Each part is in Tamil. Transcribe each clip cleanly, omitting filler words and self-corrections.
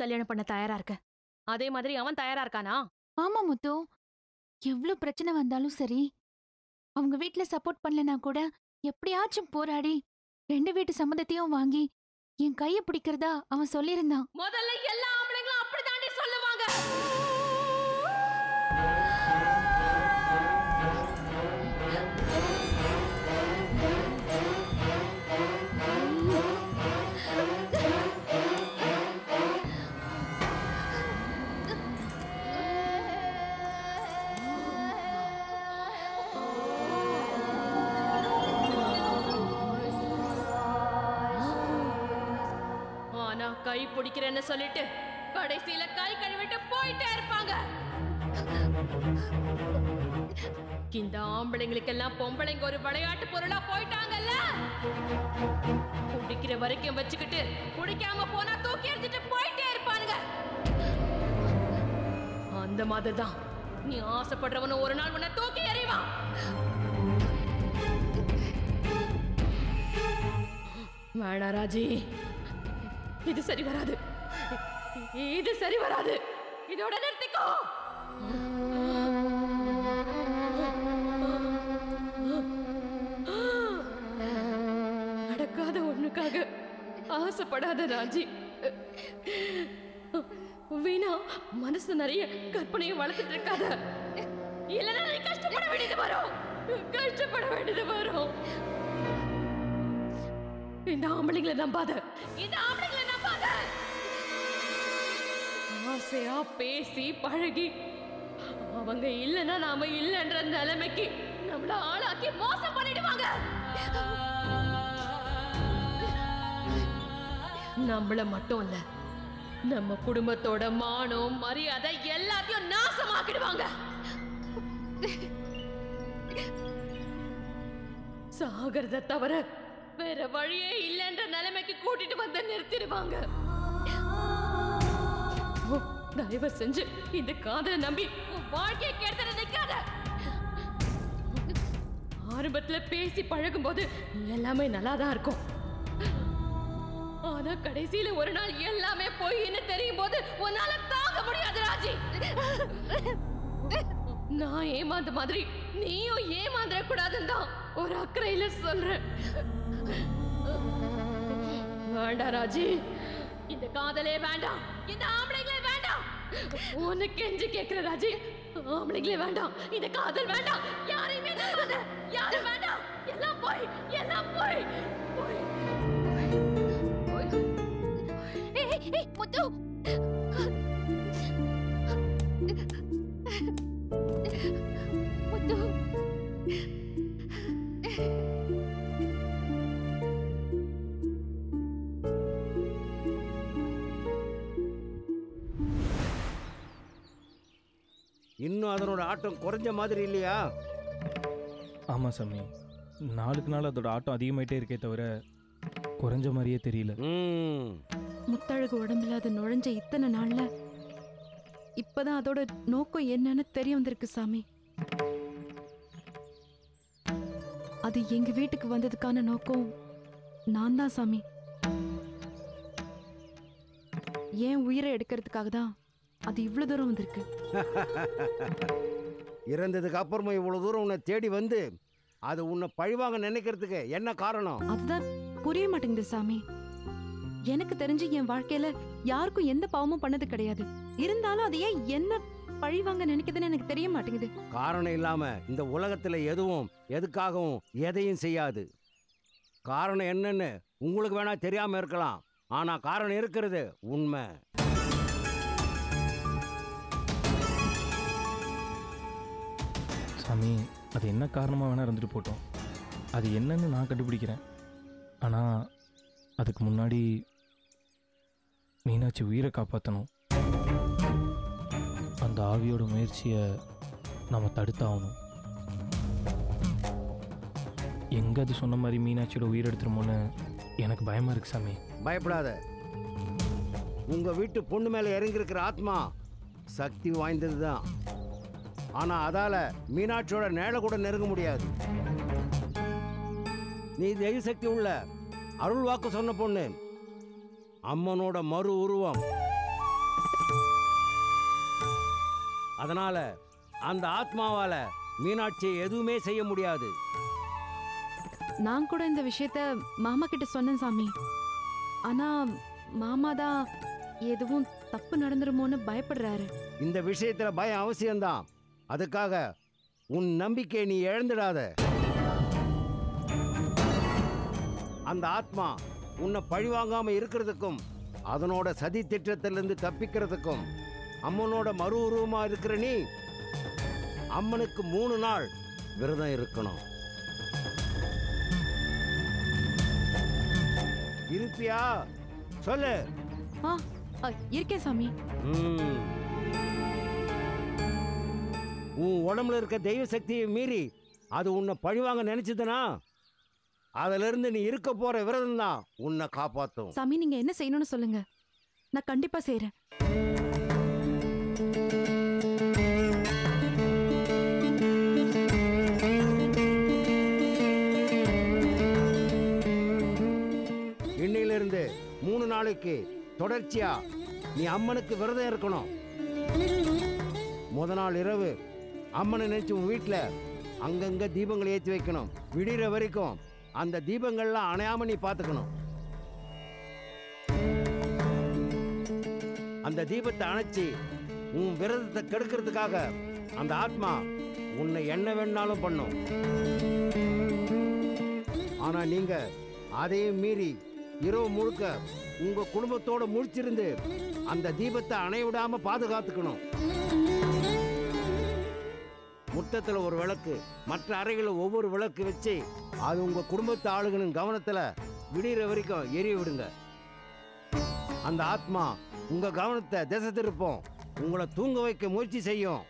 கல்யாணம் பண்ண தயாரா இருக்க. அதே மாதிரி அவன் தயாரா இருக்கானா? ஆமா முத்து, எவ்வளவு பிரச்சனை வந்தாலும் சரி, அவங்க வீட்டுல சப்போர்ட் பண்ணலனா கூட எப்படியாச்சும் போராடி ரெண்டு வீட்டு சம்மதத்தையும் வாங்கி என் கைய பிடிக்கிறதா அவன் சொல்லியிருந்தான். முதல்ல எல்லா ஆம்பளைங்களும் அப்படிதாண்டி சொல்லுவாங்க. கை பிடிக்கிறேன்னு சொல்லிட்டு கடைசியில கை கழுவிட்டு போயிட்டே இருப்பாங்க. இந்த ஆம்பளைங்களுக்கெல்லாம் பொம்பளைங்க ஒரு விளையாட்டு பொருளா போயிட்டாங்கல்ல. பிடிக்கிற வரைக்கும் வச்சுக்கிட்டு பிடிக்காம போனா தூக்கி எறிஞ்சிட்டு போயிட்டே இருப்பானுங்க. அந்த மாதிரிதான் நீ ஆசைப்படுறவனும் ஒரு நாள் உன்னை தூக்கி எறிவான். வேணா ராஜி, இது சரி வராது, இது சரி வராது, இதோட நிறுத்திக்கோ. நடக்காத ஒண்ணுக்காக ஆசைப்படாத ராஜி. வீணா மனசு நிறைய கற்பனையை வளர்த்துட்டு இருக்காத. இல்லைன்னா நீ கஷ்டப்பட வேண்டியது வரும், கஷ்டப்பட வேண்டியது வரும். இந்த ஆம்பளைங்களை நம்பாத, இந்த ஆம்பளைங்களை நம்பாத. ஆசையா பேசி பழகி அவங்க இல்லைன்னா நாம இல்லைன்ற நிலைமைக்கு நம்மள ஆளாக்கி மோசம் பண்ணிடுவாங்க. நம்மள மட்டும் இல்ல, நம்ம குடும்பத்தோட மானம் மரியாதை எல்லாத்தையும் நாசமாக்கிடுவாங்க. சாகரத தவிர வேற வழியே இல்லைன்ற நிலைமைக்கு கூட்டிட்டு வந்து நிறுத்திடுவாங்க. தயவு செஞ்சு இந்த காதலை நம்பி வாழ்க்கையை கெடுத்து நினைக்காத. ஆரம்பத்துல பேசி பழகும் போது எல்லாமே நல்லாதான் இருக்கும். ஆனா கடைசியில ஒரு நாள் எல்லாமே போயின்னு தெரியும் போது உன்னால தாங்க முடியாது ராஜி. நான் ஏமாந்த மாதிரி நீயும் ஏமாந்துட கூடாதுன்னு தான் ஒரு அக்கறையில சொல்றேன். வேண்டாம் ராஜி, இந்த காதலே வேண்டாம், இந்த ஆம்பளைங்களே வேண்டாம். உன்னை கெஞ்சி கேட்கிற ராஜி, ஆம்பளைங்களே வேண்டாம், இந்த காதல் வேண்டாம், யாரையுமே நம்பாத, யாரும் வேண்டாம், எல்லாம் போய், எல்லாம் போய் போய். ஏய் முத்து, முத்து, இன்னும் அதனோட ஆட்டம் குறைஞ்ச மாதிரி இல்லையா? ஆமா சாமி, நாளுக்கு நாள் அதோட ஆட்டம் அதிகமாயிட்டே இருக்கே தவிர குறைஞ்ச மாதிரியே தெரியல. முத்தழகு உடம்புல அது நுழைஞ்ச இத்தனை நாள்ல இப்பதான் அதோட நோக்கம் என்னன்னு தெரிய வந்திருக்கு சாமி. அது எங்க வீட்டுக்கு வந்ததுக்கான நோக்கம் நான் தான் சாமி. ஏன் உயிரை எடுக்கிறதுக்காக தான் அது இவ்வளவு தூரம் வந்திருக்கு. இறந்ததுக்கு அப்புறமா இவ்வளவு தூரம் உன்னை தேடி வந்து அது உன்னை பழிவாங்க நினைக்கிறதுக்கு என்ன காரணம்? அதுதான் புரிய மாட்டேங்குது சாமி. எனக்கு தெரிஞ்சு என் வாழ்க்கையில யாருக்கும் எந்த பாவமும் பண்ணது கிடையாது. இருந்தாலும் அது ஏன் என்ன பழிவாங்க நினைக்குதுன்னு எனக்கு தெரிய மாட்டேங்குது. காரணம் இல்லாம இந்த உலகத்துல எதுவும் எதுக்காகவும் எதையும் செய்யாது. காரணம் என்னன்னு உங்களுக்கு வேணா தெரியாம இருக்கலாம், ஆனா காரணம் இருக்கிறது உண்மை. சாமி, அது என்ன காரணமாக வேணால் இருந்துட்டு போட்டோம், அது என்னன்னு நான் கண்டுபிடிக்கிறேன். ஆனால் அதுக்கு முன்னாடி மீனாட்சி உயிரை காப்பாற்றணும். அந்த ஆவியோட முயற்சியை நம்ம தடுத்தாகணும். எங்கே அது சொன்ன மாதிரி மீனாட்சியோட உயிரை எடுத்துருமோன்னு எனக்கு பயமாக இருக்குது சாமி. பயப்படாத, உங்கள் வீட்டு பொண்ணு மேலே இறங்கியிருக்கிற ஆத்மா சக்தி வாய்ந்தது தான். ஆனா அதால மீனாட்சியோட நேழ கூட நெருங்க முடியாது. நீ தெய்வ சக்தி உள்ள அருள் வாக்கு சொன்ன பொண்ணு, அம்மனோட மறு உருவம். அதனால அந்த ஆத்மாவால மீனாட்சியை எதுவுமே செய்ய முடியாது. நான் கூட இந்த விஷயத்த மாமா கிட்ட சொன்னேன் சாமி. ஆனா மாமா தான் எதுவும் தப்பு நடந்துருமோன்னு பயப்படுறாரு. இந்த விஷயத்துல பயம் அவசியம்தான். அதுக்காக உன் நம்பிக்கை நீ இழந்துடாத. அந்த ஆத்மா உன்னை பழிவாங்காம இருக்கிறதுக்கும் அதனோட சதி திட்டத்திலிருந்து தப்பிக்கிறதுக்கும் அம்மனோட மறு உருவமா இருக்கிற நீ அம்மனுக்கு 3 நாள் விரதம் இருக்கணும். இருப்பியா சொல்லு? இருக்கேன் சாமி. உன் உடம்புல இருக்க தெய்வ சக்தியை மீறி அது உன்னை பழிவாங்க நினைச்சதுன்னா அதுல இருந்து நீ இருக்க போற விரதம் தான் உன்னை காப்பாத்தும். சாமி நீங்க என்ன செய்யணும்னு சொல்லுங்க, நான் கண்டிப்பா செய்யறேன். இன்னையிலிருந்து 3 நாளைக்கு தொடர்ச்சியா நீ அம்மனுக்கு விரதம் இருக்கணும். முத நாள் இரவு அம்மனை நினைச்சு உன் வீட்டுல அங்கங்க தீபங்களை ஏற்றி வைக்கணும். விடிகிற வரைக்கும் அந்த தீபங்கள்லாம் அணையாம நீ பார்த்துக்கணும். அந்த தீபத்தை அணைச்சி உன் விரதத்தை கெடுக்கிறதுக்காக அந்த ஆத்மா உன்னை என்ன வேணாலும் பண்ணும். ஆனா நீங்க அதையும் மீறி இரவு முழுக்க உங்க குடும்பத்தோட முழிச்சிருந்து அந்த தீபத்தை அணைவிடாம பாதுகாத்துக்கணும். முற்றத்துல ஒரு விளக்கு, மற்ற அறைகளை ஒவ்வொரு விளக்கு வச்சு அது உங்க குடும்பத்து ஆளுகளின் கவனத்துல விடிகிற வரைக்கும் எரிய விடுங்க. அந்த ஆத்மா உங்க கவனத்தை திசை திருப்போம், உங்களை தூங்க வைக்க முயற்சி செய்யும்.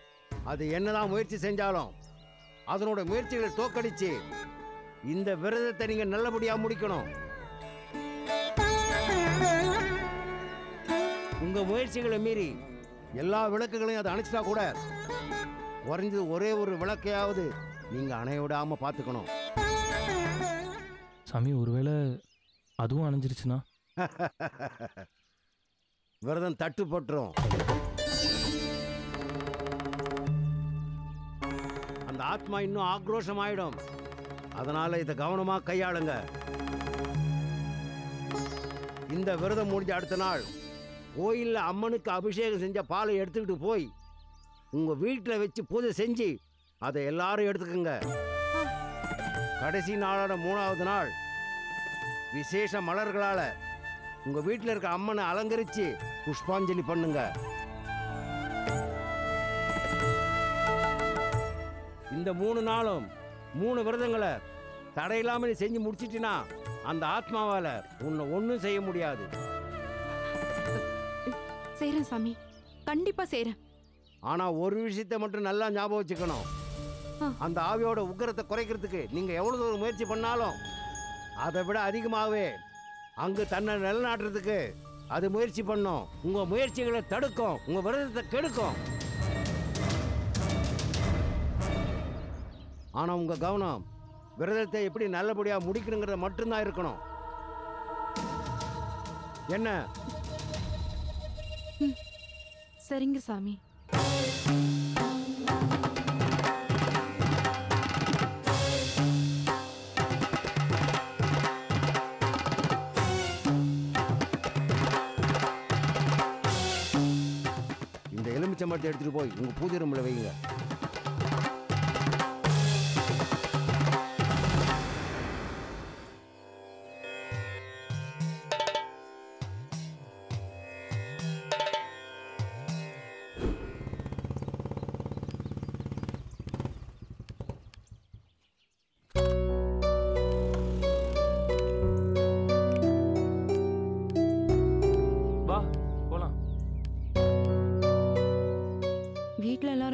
அது என்னதான் முயற்சி செஞ்சாலும் அதனோட முயற்சிகளை தோக்கடிச்சு இந்த விரதத்தை நீங்க நல்லபடியா முடிக்கணும். உங்க முயற்சிகளை மீறி எல்லா விளக்குகளையும் அதை அணைச்சிட்டா கூட குறைஞ்சது ஒரே ஒரு விளக்கையாவது நீங்க அணைவிடாம பாத்துக்கணும். சாமி ஒருவேளை அதுவும் அணைஞ்சிருச்சுன்னா விரதம் தட்டுப்பட்டுரும். அந்த ஆத்மா இன்னும் ஆக்ரோஷமாயிடும். அதனால இதை கவனமா கையாளுங்க. இந்த விரதம் முடிஞ்ச அடுத்த நாள் கோயிலில் அம்மனுக்கு அபிஷேகம் செஞ்ச பாலை எடுத்துக்கிட்டு போய் உங்கள் வீட்டில் வச்சு பூஜை செஞ்சு அதை எல்லாரும் எடுத்துக்கோங்க. கடைசி நாளான 3ஆவது நாள் விசேஷ மலர்களால் உங்கள் வீட்டில் இருக்க அம்மனை அலங்கரித்து புஷ்பாஞ்சலி பண்ணுங்க. இந்த 3 நாளும் 3 விரதங்களை தடையில்லாமல் நீ செஞ்சு முடிச்சிட்டினா அந்த ஆத்மாவால் உன்னை ஒன்றும் செய்ய முடியாது. செய்கிறேன் சாமி, கண்டிப்பாக செய்கிறேன். ஆனால் ஒரு விஷயத்தை மட்டும் நல்லா ஞாபகம் வச்சுக்கணும். அந்த ஆவியோட உக்கிரத்தை குறைக்கிறதுக்கு நீங்கள் எவ்வளோ தூரம் முயற்சி பண்ணாலும் அதை விட அதிகமாகவே அங்கு தன்னை நிலைநாட்டுறதுக்கு அது முயற்சி பண்ணும். உங்கள் முயற்சிகளை தடுக்கும், உங்கள் விரதத்தை கெடுக்கும். ஆனால் உங்கள் கவனம் விரதத்தை எப்படி நல்லபடியாக முடிக்கணுங்கிறத மட்டும்தான் இருக்கணும். என்ன? சரிங்க சாமி. இந்த எலுமிச்சம்பழத்தை எடுத்துட்டு போய் உங்க பூஜை ரூம்ல வைங்க.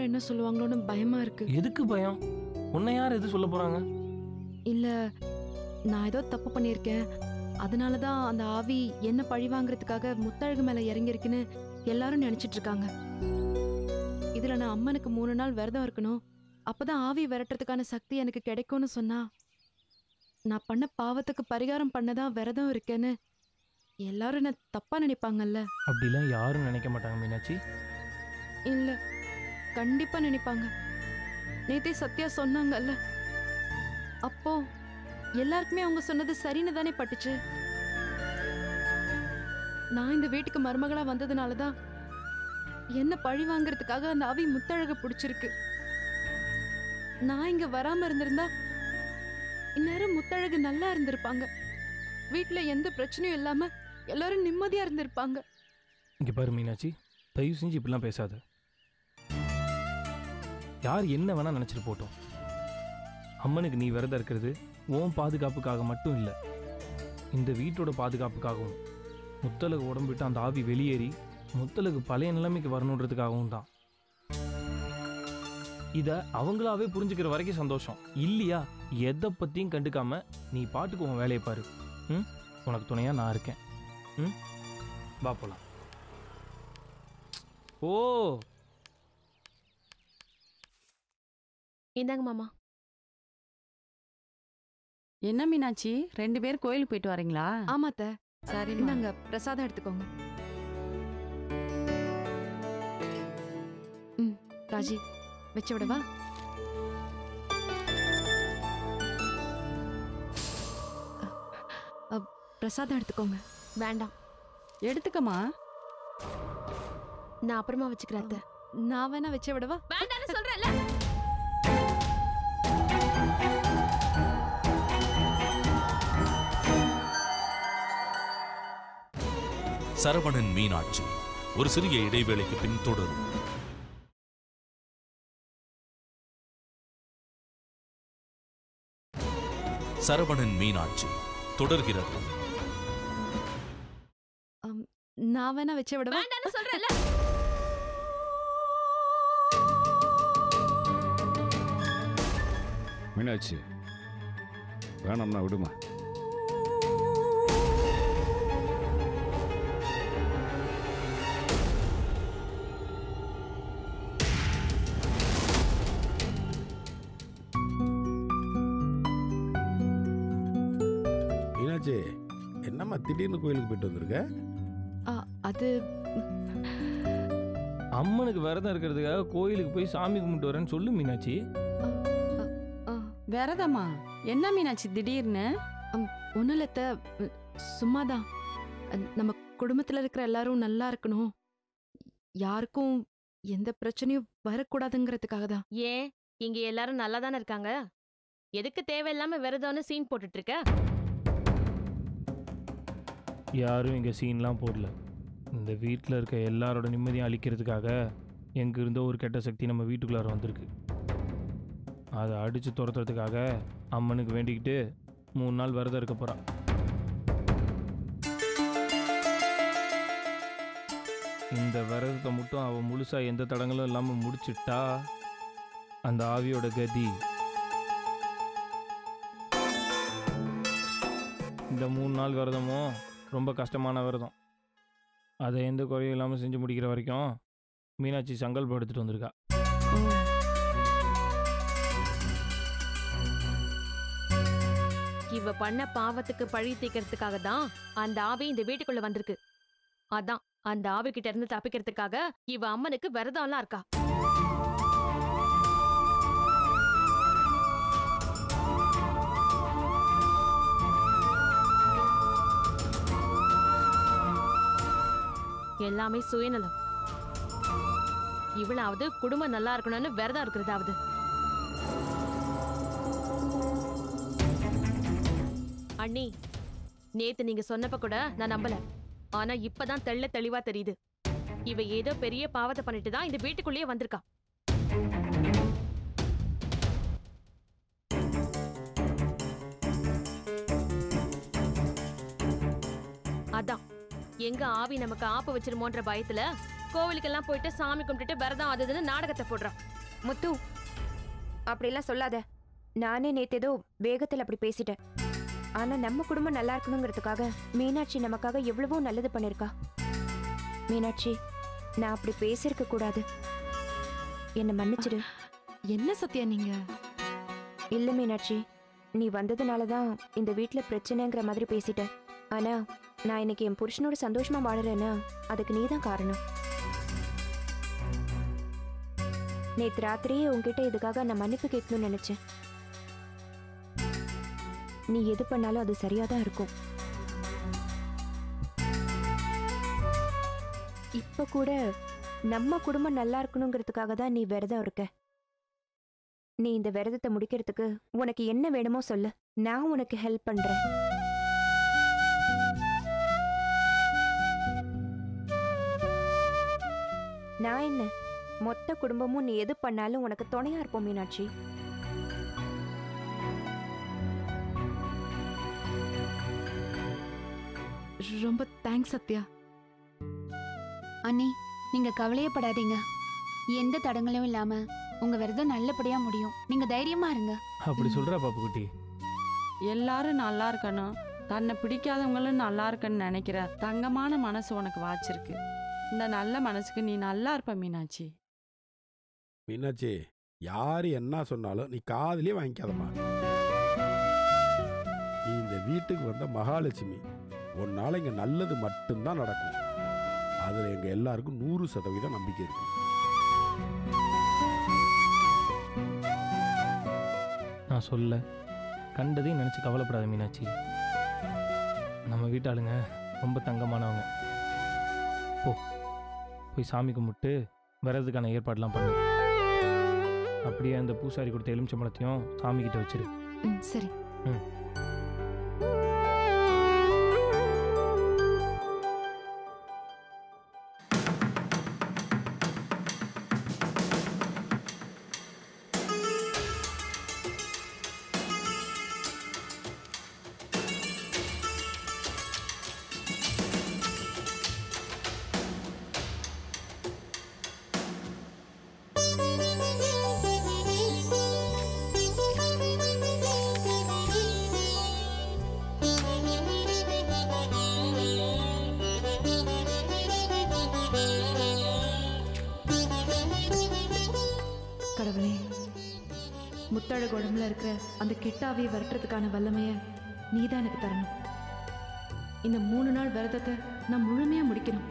என்ன சொல்லுவாங்களோன்னு பயமா இருக்கு. எதுக்கு பயம்? உன்னை யார் எது சொல்ல போறாங்க? இல்ல நான் ஏதோ தப்பு பண்ணியிருக்கேன், அதனாலதான் அந்த ஆவி என்ன பழி வாங்குறதுக்காக முத்தழகு மேல இறங்கிருக்குன்னு எல்லாரும் நினைச்சிட்டு இருக்காங்க. இதுல நான் அம்மனுக்கு 3 நாள் விரதம் இருக்கணும், அப்பதான் ஆவி விரட்டுறதுக்கான சக்தி எனக்கு கிடைக்கும்னு சொன்னா நான் பண்ண பாவத்துக்கு பரிகாரம் பண்ணதான் விரதம் இருக்கேன்னு எல்லாரும் என்ன தப்பா நினைப்பாங்கல்ல? அப்படிலாம் யாரும் நினைக்க மாட்டாங்க மீனாட்சி. இல்ல, கண்டிப்பா நினைப்பாங்க. நேத்தே சத்யா சொன்னாங்கல்ல, அப்போ எல்லாருக்குமே அவங்க சொன்னது சரின்னு தானே பட்டுச்சு. நான் இந்த வீட்டுக்கு மருமகளா வந்ததுனாலதான் என்ன பழி வாங்கறதுக்காக அந்த அவி முத்தழக பிடிச்சிருக்கு. நான் இங்க வராம இருந்திருந்தா இந்நேரம் முத்தழகு நல்லா இருந்திருப்பாங்க. வீட்டுல எந்த பிரச்சனையும் இல்லாம எல்லாரும் நிம்மதியா இருந்திருப்பாங்க. இங்க பாரு மீனாட்சி, தயவு செஞ்சு இப்படிலாம் பேசாத. யார் என்ன வேணா நினைச்சிட்டு போட்டோம், அம்மனுக்கு நீ விரதம் இருக்கிறது உன் பாதுகாப்புக்காக மட்டும் இல்லை, இந்த வீட்டோட பாதுகாப்புக்காகவும் முத்தலகு உடம்பிட்டு அந்த ஆவி வெளியேறி முத்தலகு பழைய நிலைமைக்கு வரணுன்றதுக்காகவும் தான். இதை அவங்களாவே புரிஞ்சுக்கிற வரைக்கும் சந்தோஷம். இல்லையா, எதை பற்றியும் கண்டுக்காம நீ பாட்டுக்கு உன் வேலையை பாரு. ம், உனக்கு துணையாக நான் இருக்கேன். ம், வா போகலாம். ஓ, இந்தாங்க மாமா. என்ன மீனாட்சி, ரெண்டு பேரும் கோயிலுக்கு போயிட்டு வரீங்களா? ஆமாத்த. சரி, நாங்க பிரசாதம் எடுத்துக்கோங்க. ம், ராஜி வச்சு விடவா? பிரசாதம் எடுத்துக்கோங்க. வேண்டாம், எடுத்துக்கமா, நான் அப்புறமா வச்சுக்கிறேன். நான் வேணா வச்சு விடவா? வேண்டாம்னு சொல்றேன்ல. சரவணன் மீனாட்சி ஒரு சிறிய இடைவேளைக்கு பின் தொடரும். சரவணன் மீனாட்சி தொடர்கிறது. நான் வேணா வச்சு விடுவேன். நான் சொல்றேன்ல. மீனாட்சி வேணாம்னா விடுமா? என்னம்மா திடீர்னு கோயிலுக்கு போயிட்டு வந்திருக்க? அது அம்மனுக்கு விரதம் இருக்கிறதுக்காக கோயிலுக்கு போய் சாமி கும்பிட்டு வரேன்னு சொல்லு மீனாட்சி. விரதமா? என்ன மீனாட்சி திடீர்னு? ஒன்றும் இல்லத்த, சும்மாதான். நம்ம குடும்பத்தில் இருக்கிற எல்லாரும் நல்லா இருக்கணும், யாருக்கும் எந்த பிரச்சனையும் வரக்கூடாதுங்கிறதுக்காக தான். ஏன் இங்க எல்லாரும் நல்லா தானே இருக்காங்க, எதுக்கு தேவையில்லாம விரதம்னு சீன் போட்டுட்டு இருக்க? யாரும் இங்கே சீன்லாம் போடல. இந்த வீட்டில் இருக்க எல்லாரோட நிம்மதியும் அழிக்கிறதுக்காக எங்கிருந்தோ ஒரு கெட்ட சக்தி நம்ம வீட்டுக்குள்ளார வந்திருக்கு. அதை அடித்து துரத்துறதுக்காக அம்மனுக்கு வேண்டிக்கிட்டு 3 நாள் விரதம் இருக்க போகிறான். இந்த விரதத்தை மட்டும் அவள் முழுசாக எந்த தடங்களும் இல்லாமல் முடிச்சுட்டா அந்த ஆவியோட கதி இந்த 3 நாள் விரதமோ ரொம்ப கஷ்டமான விரதம். அதை எந்த குறையும் இல்லாமல் செஞ்சு முடிக்கிற வரைக்கும் மீனாட்சி சங்கல்பம் எடுத்துகிட்டு வந்திருக்கா. இவ பண்ண பாவத்துக்கு பழி தீக்கிறதுக்காக தான் அந்த ஆவி இந்த வீட்டுக்குள்ளே வந்திருக்கு. அதான் அந்த ஆவிக்கிட்ட இருந்து தப்பிக்கிறதுக்காக இவ அம்மனுக்கு விரதம்லாம் இருக்கா. எல்லாமே சுயநலம். இவளாவது குடும்பம் நல்லா இருக்கணும்னு விரதம் இருக்கிறதாவது. அண்ணி, நேத்து நீங்க சொன்னப்ப கூட நான் நம்பல, ஆனா இப்பதான் தெள்ள தெளிவா தெரியுது. இவ ஏதோ பெரிய பாவத்தை பண்ணிட்டு தான் இந்த வீட்டுக்குள்ளேயே வந்திருக்கா. அதான் எங்க ஆவி நமக்கு ஆப்பு வச்சிருமோன்ற பயத்துல கோவிலுக்கெல்லாம் போயிட்டு சாமி கும்பிட்டுட்டு விரதம் ஆகுதுன்னு நாடகத்தை போடுறான். முத்து, அப்படிலாம் சொல்லாத. நானே நேத்து ஏதோ வேகத்தில் அப்படி பேசிட்டேன். ஆனா நம்ம குடும்பம் நல்லா இருக்கணுங்கிறதுக்காக மீனாட்சி நமக்காக எவ்வளவோ நல்லது பண்ணிருக்கா. மீனாட்சி, நான் அப்படி பேசிருக்க கூடாது, என்னை மன்னிச்சிடு. என்ன சத்யா நீங்க? இல்ல மீனாட்சி, நீ வந்ததுனாலதான் இந்த வீட்டுல பிரச்சனைங்கிற மாதிரி பேசிட்ட. ஆனா நான் இன்னைக்கு என் புருஷனோட சந்தோஷமா வாழறேன்னா அதுக்கு நீ தான் காரணம். நேற்று ராத்திரியே உங்ககிட்ட இதுக்காக நான் மன்னிப்பு கேட்கணும்னு நினைச்சேன். நீ எது பண்ணாலும் அது சரியாதான் இருக்கும். இப்ப கூட நம்ம குடும்பம் நல்லா இருக்கணுங்கிறதுக்காக தான் நீ விரதம் இருக்க. நீ இந்த விரதத்தை முடிக்கிறதுக்கு உனக்கு என்ன வேணுமோ சொல்லு, நான் உனக்கு ஹெல்ப் பண்றேன். நான் என்ன, மொத்த குடும்பமும் நீ எது பண்ணாலும் உனக்கு துணையா இருப்போம் மீனாட்சி. ரொம்ப தேங்க்ஸ் சத்யா அண்ணி. நீங்க கவலையப்படாதீங்க, எந்த தடங்களும் இல்லாம உங்க விரதம் நல்லபடியா முடியும். நீங்க தைரியமா இருங்க. அப்படி சொல்ற பாப்புக்குட்டி. எல்லாரும் நல்லா இருக்கணும், தன்னை பிடிக்காதவங்களும் நல்லா இருக்கன்னு நினைக்கிற தங்கமான மனசு உனக்கு வாச்சிருக்கு. இந்த நல்ல மனசுக்கு நீ நல்லா இருப்ப மீனாட்சி. மீனாட்சி, யாரு என்ன சொன்னாலும் நீ காதுலயே வாங்கிக்காதம்மா. நீ இந்த வீட்டுக்கு வந்த மகாலட்சுமி. உன்னால இங்க நல்லது மட்டும்தான் நடக்கும். அதுல எங்க எல்லாருக்கும் 100% நம்பிக்கை இருக்கு. நான் சொல்ல கண்டதையும் நினைச்சு கவலைப்படாத மீனாட்சி. நம்ம வீட்டாளுங்க ரொம்ப தங்கமானவங்க. ஓ, போய் சாமி கும்பிட்டு வர்றதுக்கான ஏற்பாடுலாம் பண்ணு. அப்படியே அந்த பூசாரி கொடுத்த எலுமிச்சம்பழத்தையும் சாமி கிட்ட வச்சிரு. சரி. ம். முத்தழகு உடம்புல இருக்கிற அந்த கிட்டாவை வரட்டுறதுக்கான வல்லமையை நீதான் எனக்கு தரணும். இந்த 3 நாள் விரதத்தை நான் முழுமையா முடிக்கணும்.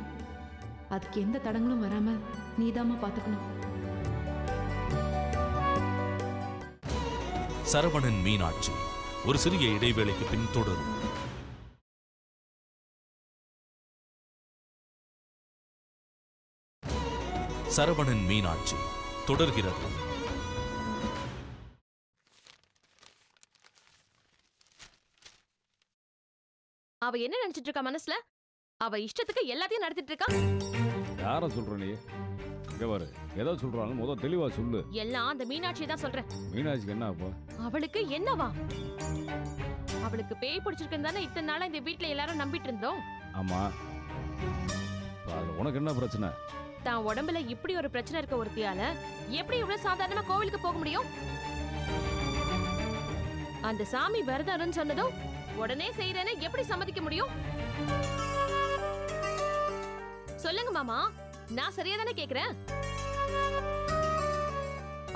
அதுக்கு எந்த தடங்களும் வராம நீதாமா பார்த்துக்கணும். சரவணன் மீனாட்சி ஒரு சிறிய இடைவேளைக்கு பின் தொடரும். சரவணன் மீனாட்சி தொடர்கிறது. அவ என்ன நினைச்சிட்டு இருக்கா மனசுல? அவ இஷ்டத்துக்கு எல்லாத்தையும் நடத்திட்டு இருக்கா. யார சொல்ற நீ? இங்க பாரு, ஏதோ சொல்றானே முத தெளிவா சொல்லு. எல்லாம் அந்த மீனாட்சி தான் சொல்றேன். மீனாட்சிக்கு என்ன அப்பா? அவளுக்கு என்னவா? அவளுக்கு பேய் பிடிச்சிருக்குன்னு தானே இத்தனை நாளா இந்த வீட்ல எல்லாரும் நம்பிட்டு இருந்தோம். ஆமா, உனக்கு என்ன பிரச்சனை? தான் உடம்புல இப்படி ஒரு பிரச்சனை இருக்க ஒருத்தியால எப்படி இவ்வளவு சாதாரணமா கோவிலுக்கு போக முடியும்? அந்த சாமி விரதம்னு சொன்னதும் உடனே செய்யறேன்னு எப்படி சம்மதிக்க முடியும்? சொல்லுங்க மாமா, நான் சரியா தானே கேக்குறேன்?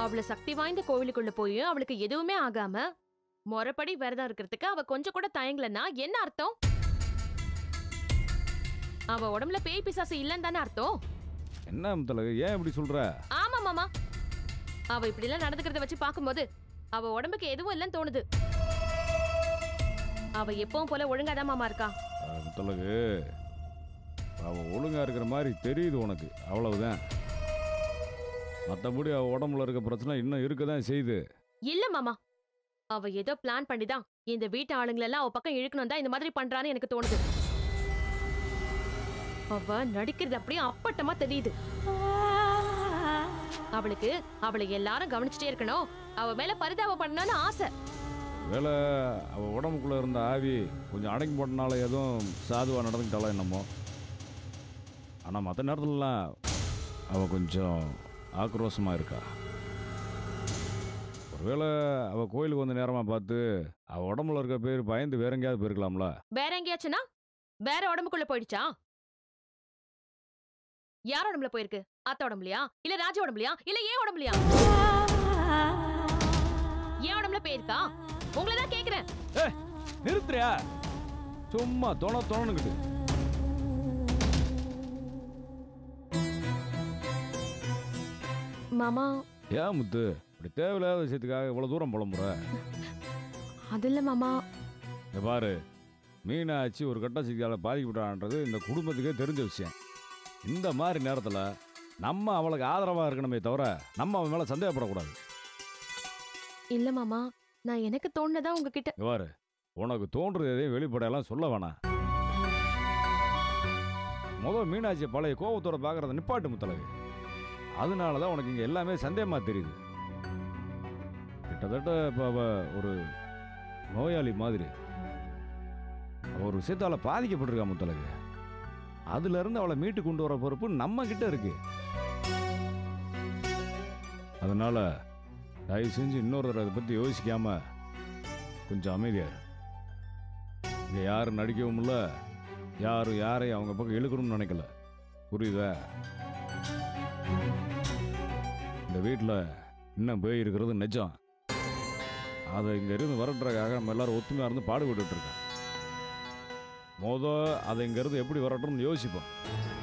அவளை சக்தி வாய்ந்த கோவிலுக்குள்ள போய் அவளுக்கு எதுவுமே ஆகாம மொறப்படி விரதம் இருக்கிறதுக்கு அவ கொஞ்சம் கூட தயங்கலன்னா என்ன அர்த்தம்? அவ உடம்புல பேய் பிசாசு இல்லன்னு தானே அர்த்தம். என்ன ஏன் இப்படி சொல்ற? ஆமா மாமா, அவ இப்படி எல்லாம் நடந்துக்கிறத வச்சு பார்க்கும்போது அவ உடம்புக்கு எதுவும் இல்லைன்னு தோணுது. அவ எப்பவும் போல ஒழுங்காதான் மாமா இருக்கா. முத்தழகு, அவ ஒழுங்கா இருக்கிற மாதிரி தெரியுது உனக்கு, அவ்வளவுதான். மற்றபடி அவ உடம்புல இருக்க பிரச்சனை இன்னும் இருக்கதான் செய்யுது. இல்ல மாமா, அவ ஏதோ பிளான் பண்ணிதான் இந்த வீட்டு ஆளுங்களெல்லாம் அவ பக்கம் இழுக்கணும் தான் இந்த மாதிரி பண்றான்னு எனக்கு தோணுது. அவ நடிக்கிறது அப்படியே அப்பட்டமா தெரியுது. அவளுக்கு அவளை எல்லாரும் கவனிச்சுட்டே இருக்கணும், அவ மேல பரிதாபம் பண்ணணும்னு ஆசை. வேலை அவள் உடம்புக்குள்ளே இருந்த ஆவி கொஞ்சம் அடங்கி போட்டனால எதுவும் சாதுவாக நடந்துக்கிட்டாலும் என்னமோ. ஆனால் மற்ற நேரத்துலலாம் அவள் கொஞ்சம் ஆக்ரோஷமாக இருக்கா. ஒருவேளை அவள் கோயிலுக்கு வந்து நேரமாக பார்த்து அவள் உடம்புல இருக்க பேர் பயந்து வேற எங்கேயாவது போயிருக்கலாம்ல. வேற எங்கேயாச்சுன்னா வேற உடம்புக்குள்ளே போயிடுச்சா? யார் உடம்புல போயிருக்கு? அத்தை உடம்புலையா? இல்லை ராஜ உடம்புலையா? இல்லை ஏன் உடம்புலையா? ஏன் உடம்புல போயிருக்கா? உங்களை தான் கேக்குறேன். ஏய் நிறுத்துறியா? சும்மா தோண தோணுங்கிட்டு. மாமா ஏன் முத்து இப்படி தேவையில்லாத விஷயத்துக்காக இவ்வளோ தூரம் புலம்புற? அது இல்லை மாமா, இதை பாரு, மீனாட்சி ஒரு கட்ட சிக்கால பாதிக்கப்பட்டான்றது இந்த குடும்பத்துக்கே தெரிஞ்ச விஷயம். இந்த மாதிரி நேரத்தில் நம்ம அவளுக்கு ஆதரவாக இருக்கணுமே தவிர நம்ம அவன் மேலே சந்தேகப்படக்கூடாது. இல்லை மாமா, நான் எனக்கு தோணுதான் உங்ககிட்ட. பாரு, உனக்கு தோன்றது எதையும் வெளிப்படையெல்லாம் சொல்ல வேணாம். முதல் மீனாட்சி பழைய கோபத்தோட பார்க்குறத நிப்பாட்டு முத்தலகு. அதனால தான் உனக்கு இங்கே எல்லாமே சந்தேகமாக தெரியுது. கிட்டத்தட்ட இப்போ ஒரு நோயாளி மாதிரி ஒரு விஷயத்தால் பாதிக்கப்பட்டிருக்கா முத்தலகு. அதுலேருந்து அவளை மீட்டு கொண்டு வர பொறுப்பு நம்ம கிட்ட இருக்கு. அதனால் தயவு செஞ்சு இன்னொருத்தர் அதை பற்றி யோசிக்காமல் கொஞ்சம் அமைதியார். இங்கே யாரும் நடிக்கவும் இல்லை, யாரும் யாரையும் அவங்க பக்கம் இழுக்கணும்னு நினைக்கல, புரியுதா? இந்த வீட்டில் இன்னும் போய் இருக்கிறது நிஜம். அதை இங்கே இருந்து வரட்டுறக்காக நம்ம எல்லாரும் ஒத்துமையாக இருந்து பாடுபட்டுருக்கோம். மோதோ அதை இங்கேருந்து எப்படி வரட்டும்னு யோசிப்போம்.